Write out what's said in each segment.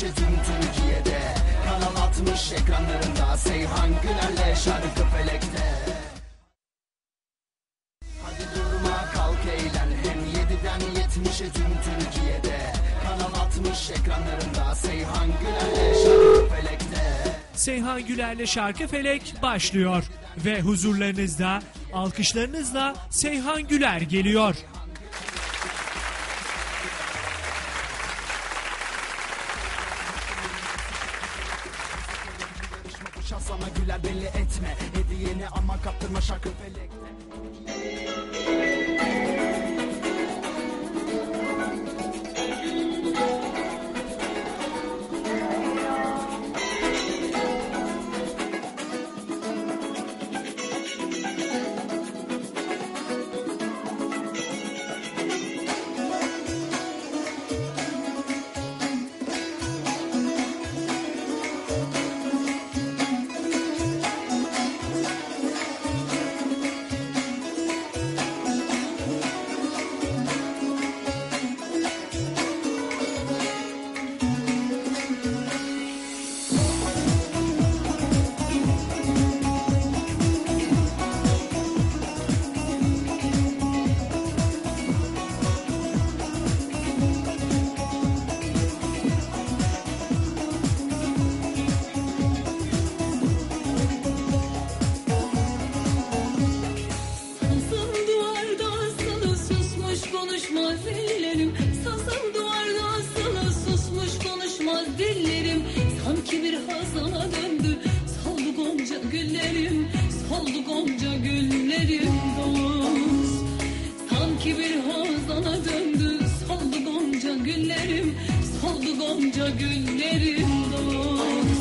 karşı tüm Türkiye'de. Kanal 60 ekranlarında Seyhan Güler'le Şarkı Felek'te. Hadi durma, kalk, eğlen, hem 7'den 70'e tüm Türkiye'de. Kanal 60 ekranlarında Seyhan Güler'le Şarkı Felek'te. Seyhan Güler'le Şarkı Felek başlıyor ve huzurlarınızda, alkışlarınızla Seyhan Güler geliyor. Sana güler belli etme, hediyeni ama kaptırma Şarkı Felek'te. Sanki bir hazana döndü, soldu Gonca güllerim, soldu Gonca güllerim dost. Sanki bir hazana döndü, soldu Gonca güllerim, soldu Gonca güllerim dost.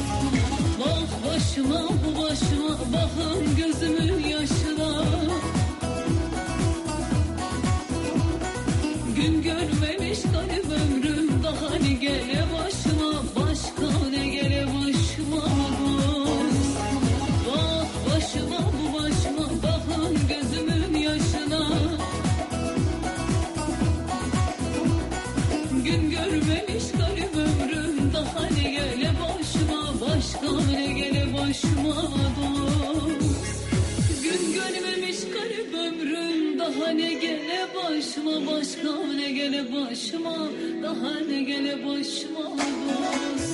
Bak başıma, bu başıma, bakın gözümün yaşına. Gün görmemiş garip ömrüm, daha ne gele başıma, başka ne gele başıma dost. Bak başıma, bu başıma, bakın gözümün yaşına. Gün görmemiş garip ömrüm, daha ne gele başıma, başka ne gele başıma dost. Gün görmemiş garip ömrüm, daha ne gele başıma, başka ne gele başıma, daha ne gele başıma dost.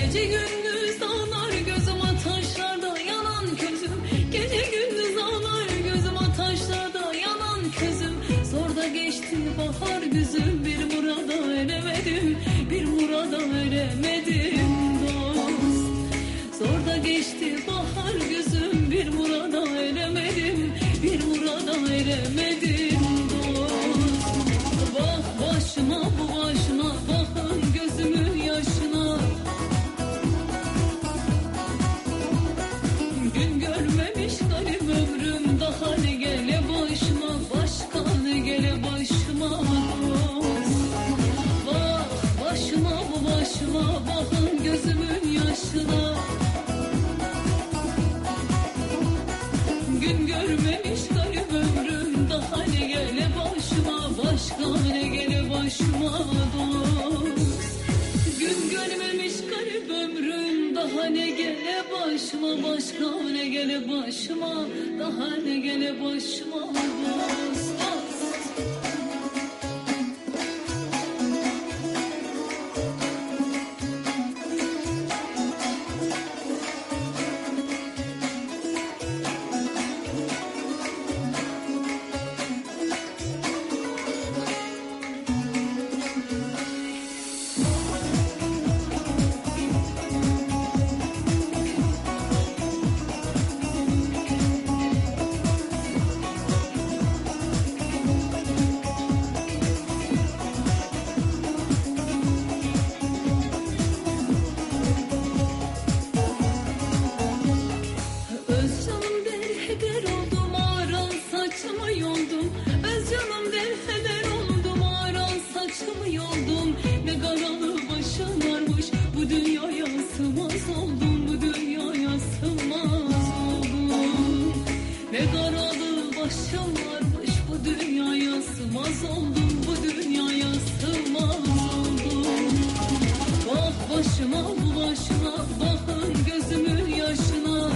Gece gündüz ağlar gözüm, taşlarda yanan gözüm. Gece gündüz ağlar gözüm, taşlarda yanan gözüm. Zor da geçti bahar gözüm, bir murada eremedim, bir murada eremedim dost. Zor da geçti bahar gözüm, bir murada eremedim, bir murada eremedim dost. Bak başıma, bu başıma, bakın gözümün yaşına. Bakın gözümün yaşına. Gün görmemiş garip ömrüm, daha ne gele başıma, başka ne gele başıma dost. Gün görmemiş garip ömrüm, daha ne gele başıma, başka ne gele başıma, daha ne gele başıma dost. Özcanım der heder oldum, aran saçımı yoldum. Özcanım der heder oldum, aran saçımı yoldum. Ne karalı başın varmış, bu dünyaya sığmaz oldum, bu dünyaya sığmaz oldum. Ne karalı başın varmış, bu dünyaya sığmaz oldum, bu dünyaya sığmaz oldum. Bak başıma bulaşma, bakın gözümün yaşına.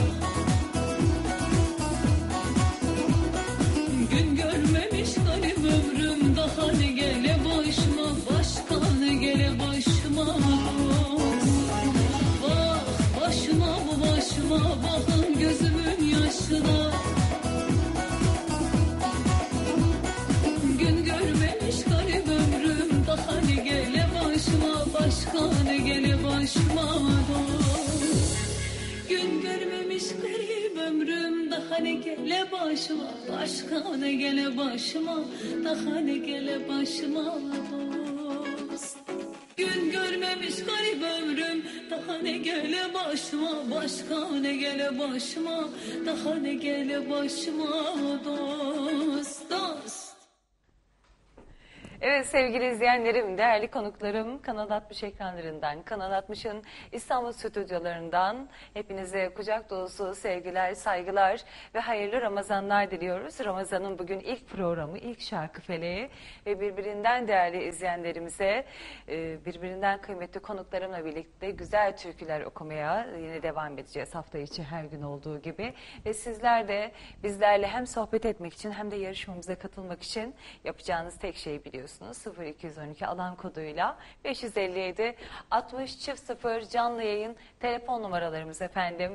Gün görmemiş benim ömrüm, daha ne gele başıma, başka ne gele başıma. Bak başıma bulaşma, bakın gözümün yaşına. Gün görmemiş benim ömrüm, daha ne gele başıma, başka ne gele başıma. Gün görmemiş garip ömrüm, daha ne gele başıma, başka ne gele başıma, daha ne gele başıma dost. Gün görmemiş garip ömrüm, daha ne gele başıma, başka ne gele başıma, daha ne gele başıma dost, dost. Evet sevgili izleyenlerim, değerli konuklarım, Kanal 60 ekranlarından, Kanal 60'ın İstanbul stüdyolarından hepinize kucak dolusu sevgiler, saygılar ve hayırlı Ramazanlar diliyoruz. Ramazan'ın bugün ilk programı, ilk Şarkı Feleği ve birbirinden değerli izleyenlerimize, birbirinden kıymetli konuklarımla birlikte güzel türküler okumaya yine devam edeceğiz hafta içi her gün olduğu gibi. Ve sizler de bizlerle hem sohbet etmek için hem de yarışmamıza katılmak için yapacağınız tek şeyi biliyorsunuz. 0212 alan koduyla 557 60 çift 0 canlı yayın telefon numaralarımız efendim.